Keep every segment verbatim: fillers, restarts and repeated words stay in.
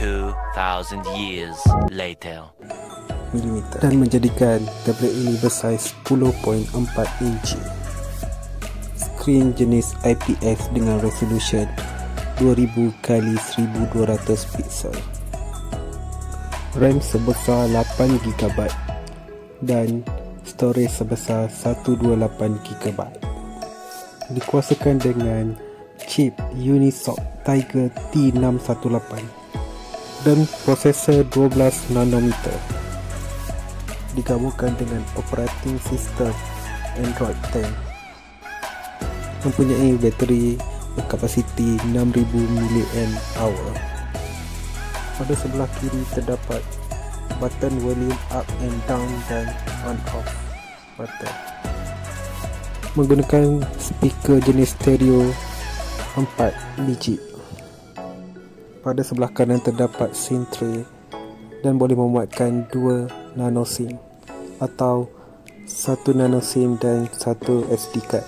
two thousand years later. Dan menjadikan tablet ini bersaiz sepuluh koma empat inci, screen jenis I P S dengan resolution dua ribu kali seribu dua ratus pixel, RAM sebesar lapan giga byte dan storage sebesar seratus dua puluh lapan giga byte. Dikuasakan dengan chip Unisoc Tiger T enam satu delapan dan prosesor dua belas nanometer. Digabungkan dengan operating sistem Android sepuluh. Mempunyai bateri berkapasiti enam ribu mili ampere. Pada sebelah kiri terdapat button volume up and down dan on off button. Menggunakan speaker jenis stereo empat biji. Pada sebelah kanan terdapat SIM tray dan boleh memuatkan dua nano SIM atau satu nano SIM dan satu S D card.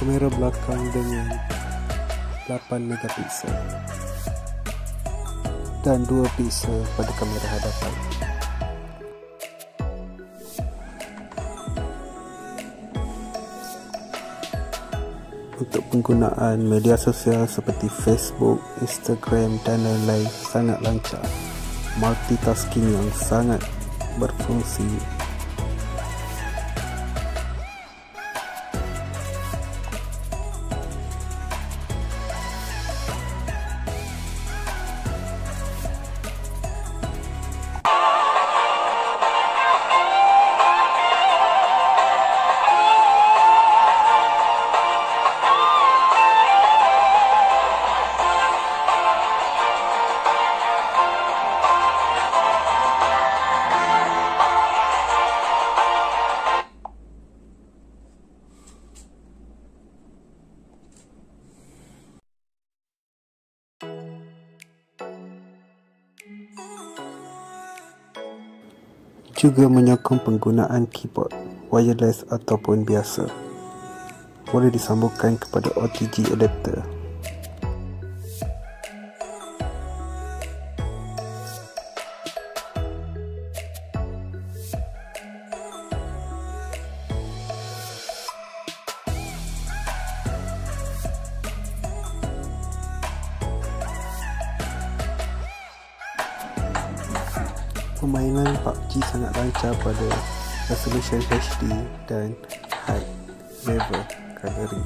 Kamera belakang dengan lapan megapiksel dan dua piksel pada kamera hadapan. Untuk penggunaan media sosial seperti Facebook, Instagram dan lain-lain sangat lancar. Multitasking yang sangat berfungsi. Juga menyokong penggunaan keyboard wireless ataupun biasa. Boleh disambungkan kepada O T G adapter. Permainan P U B G sangat lancar pada resolution H D dan high level coloring.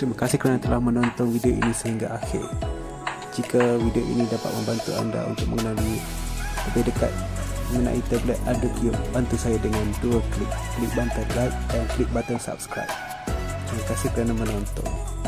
Terima kasih kerana telah menonton video ini sehingga akhir. Jika video ini dapat membantu anda untuk mengenali lebih dekat mengenai tablet Adobe, bantu saya dengan dua klik, klik butang like dan klik butang subscribe. Terima kasih kerana menonton.